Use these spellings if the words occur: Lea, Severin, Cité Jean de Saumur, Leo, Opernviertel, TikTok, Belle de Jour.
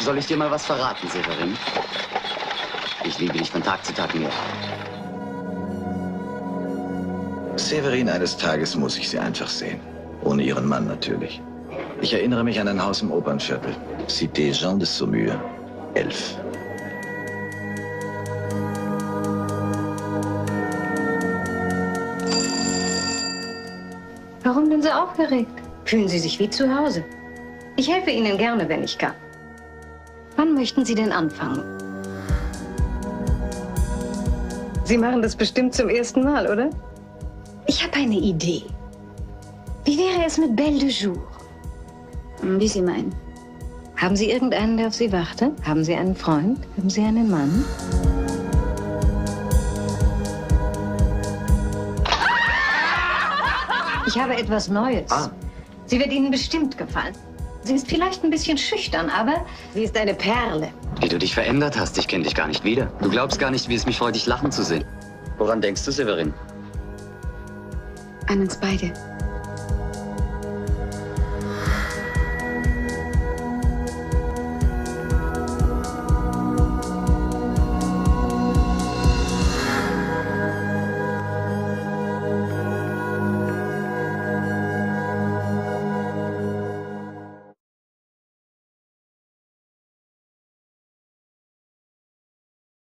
Soll ich dir mal was verraten, Severin? Ich liebe dich von Tag zu Tag mehr. Severin, eines Tages muss ich sie einfach sehen. Ohne ihren Mann natürlich. Ich erinnere mich an ein Haus im Opernviertel. Cité Jean de Saumur, 11. Warum denn so aufgeregt? Fühlen Sie sich wie zu Hause. Ich helfe Ihnen gerne, wenn ich kann. Wann möchten Sie denn anfangen? Sie machen das bestimmt zum ersten Mal, oder? Ich habe eine Idee. Wie wäre es mit Belle de Jour? Wie Sie meinen. Haben Sie irgendeinen, der auf Sie wartet? Haben Sie einen Freund? Haben Sie einen Mann? Ich habe etwas Neues. Sie wird Ihnen bestimmt gefallen. Sie ist vielleicht ein bisschen schüchtern, aber sie ist eine Perle. Wie du dich verändert hast, ich kenne dich gar nicht wieder. Du glaubst gar nicht, wie es mich freut, dich lachen zu sehen. Woran denkst du, Severin? An uns beide.